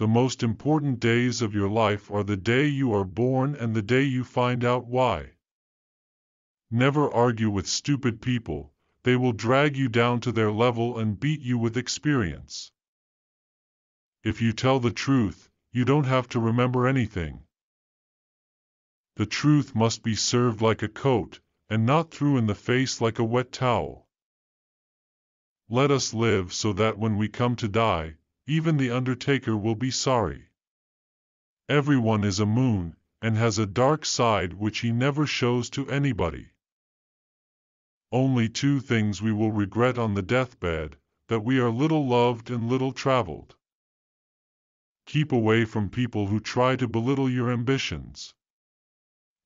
The most important days of your life are the day you are born and the day you find out why. Never argue with stupid people, they will drag you down to their level and beat you with experience. If you tell the truth, you don't have to remember anything. The truth must be served like a coat, and not thrown in the face like a wet towel. Let us live so that when we come to die, even the undertaker will be sorry. Everyone is a moon, and has a dark side which he never shows to anybody. Only two things we will regret on the deathbed, that we are little loved and little traveled. Keep away from people who try to belittle your ambitions.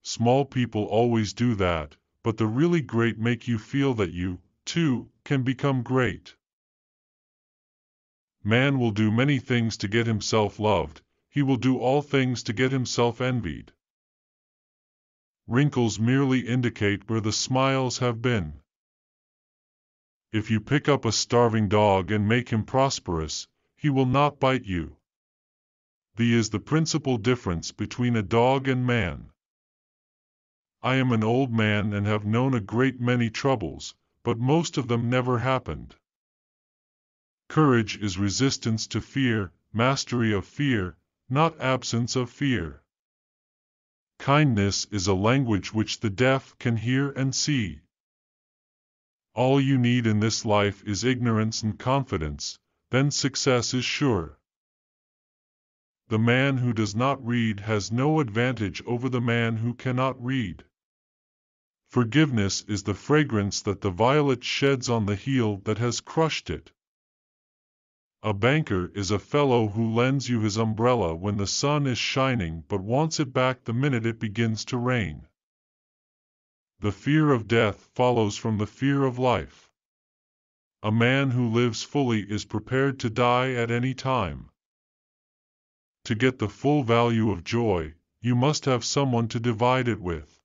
Small people always do that, but the really great make you feel that you, too, can become great. Man will do many things to get himself loved, he will do all things to get himself envied. Wrinkles merely indicate where the smiles have been. If you pick up a starving dog and make him prosperous, he will not bite you. This is the principal difference between a dog and man. I am an old man and have known a great many troubles, but most of them never happened. Courage is resistance to fear, mastery of fear, not absence of fear. Kindness is a language which the deaf can hear and see. All you need in this life is ignorance and confidence, then success is sure. The man who does not read has no advantage over the man who cannot read. Forgiveness is the fragrance that the violet sheds on the heel that has crushed it. A banker is a fellow who lends you his umbrella when the sun is shining but wants it back the minute it begins to rain. The fear of death follows from the fear of life. A man who lives fully is prepared to die at any time. To get the full value of joy, you must have someone to divide it with.